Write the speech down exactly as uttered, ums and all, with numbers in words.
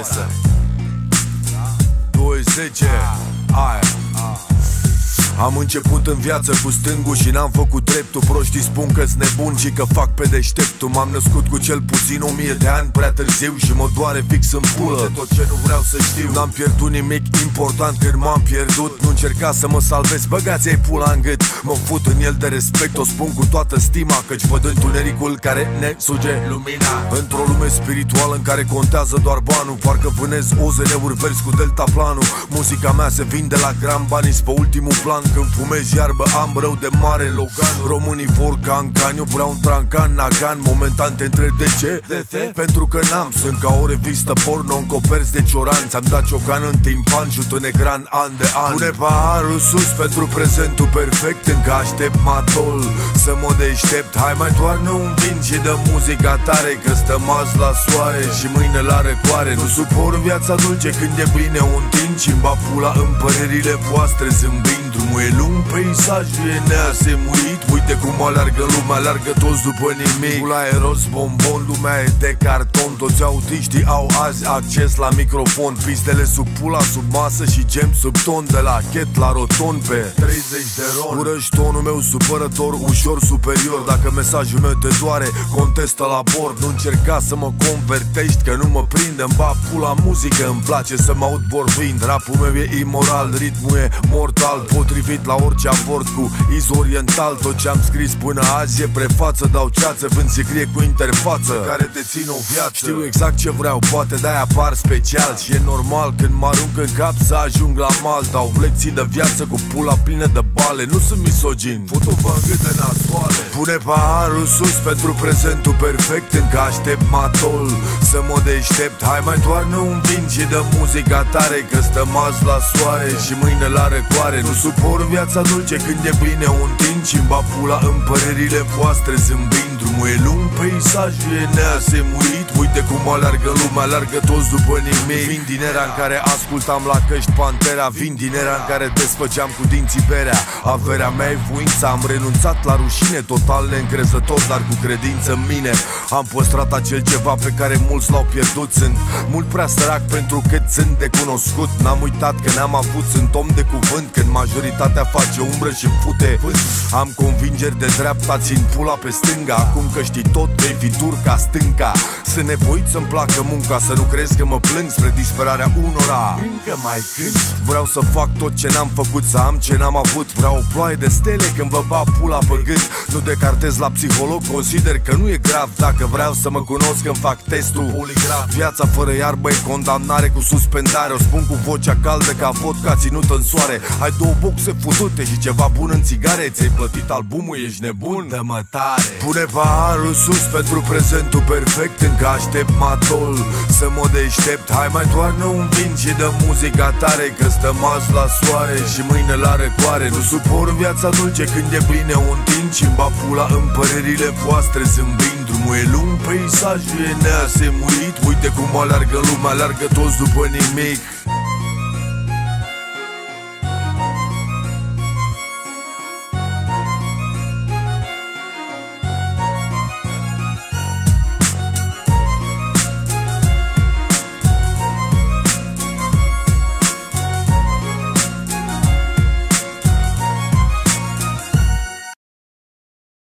piesă. Douăzeci, aia. Am început în viață cu stângul și n-am făcut dreptul. Proștii spun că-s nebun și că fac pe deșteptul. M-am născut cu cel puțin o mie de ani prea târziu și mă doare fix în pulă tot ce nu vreau să știu. N-am pierdut nimic important când m-am pierdut. Nu încerca să mă salvez, băgați-ai pula în gât. Mă fut în el de respect, o spun cu toată stima, căci văd întunericul care ne suge lumina. Într-o lume spirituală în care contează doar banul, parcă vânez O Z N-uri verzi cu deltaplanul. Muzica mea se vinde la gram, banii pe ultimul plan. Când fumez iarbă am rău de mare Logan. Românii vor cancan, eu vreau un trancan nagan. Momentan te întreb de ce? De ce? Pentru că n-am. Sunt ca o revistă porno în coperți de cioran. Ți-am dat ciocan în timpan, șut în ecran an de an. Pune paharul sus pentru prezentul perfect. Încă aștept matol să mă deștept. Hai mai doar nu învin și dă muzica tare, că stăm azi la soare și mâine la răcoare. Nu supor viața dulce când e bine un tin și-mi va pula în părerile voastre zâmbind. Drumul e lung, peisajul e neasemuit. Uite cum alergă lumea, alergă toți după nimic. Pula e roz, bombon, lumea e de carton. Toți autiștii au azi acces la microfon. Pistele sub pula, sub masă și gem sub ton. De la Cat la Roton pe treizeci de ron. Urăști tonul meu supărător, ușor superior. Dacă mesajul meu te doare, contestă la B O R. Nu încerca să mă convertești, că nu mă prinde. Îmi bag pula muzică, îmi place să mă aud vorbind. Rapul meu e imoral, ritmul e mortal, potrivit la orice avort cu iz oriental. Tot ce am scris până azi e prefață, dau ceață, vând sicrie cu interfață care te țin o viață. Știu exact ce vreau, poate de-aia par special. Și e normal când mă arunc în cap să ajung la mal. Dau lecții de viață cu pula plină de bale. Nu sunt misogin, fut-o-vă în gâte nasoale. Pune paharul sus pentru prezentul perfect. Încă aștept matol să mă deștept. Hai mai doar nu învin și dă muzica tare, că stăm azi la soare și mâine la răcoare. Nu supor viața dulce când e bine un tin și-mi va pula în părerile voastre zâmbind. Drumul e lung, peisajul e neasemuit. Uite cum alergă lumea, alergă toți după nimic. Vin din era în care ascultam la căști Pantera. Vin din era în care desfăceam cu dinții berea. Averea mea e voința, am renunțat la rușine. Total neîncrezător, dar cu credință în mine am păstrat acel ceva pe care mulți l-au pierdut. Sunt mult prea sărac pentru cât sunt de cunoscut. N-am uitat că n-am avut, sunt om de cuvânt. Când majoritatea face umbră și pute, am convingeri de dreapta, țin pula pe stânga. Acum că știi tot, vei fi dur ca stânca. Sunt nevoit să-mi placă munca, să nu crezi că mă plâng spre disperarea unora. Încă mai cânt. Vreau să fac tot ce n-am făcut, să am ce n-am avut. Vreau o ploaie de stele când vă bat pula pe gât. Nu decartez la psiholog, consider că nu e grav. Dacă vreau să mă cunosc, îmi fac testul poligraf. Viața fără iarbă e condamnare cu suspendare. O spun cu vocea caldă ca vodka ținută în soare. Ai două boxe futute și ceva bun în țigare. Ți-ai plătit albumul, ești nebun? Dă-mă tare. Pune paharul sus pentru prezentul perfect. Încă aștept matol să mă deștept. Hai mai doar nu învin și dă muzica tare, că stăm azi la soare și mâine la răcoare. Nu supor viața dulce când e bine un tin și-mi va pula în părerile voastre zâmbind. Drumul e lung, peisajul e neasemuit. Uite cum alergă lumea, alergă toți după nimic.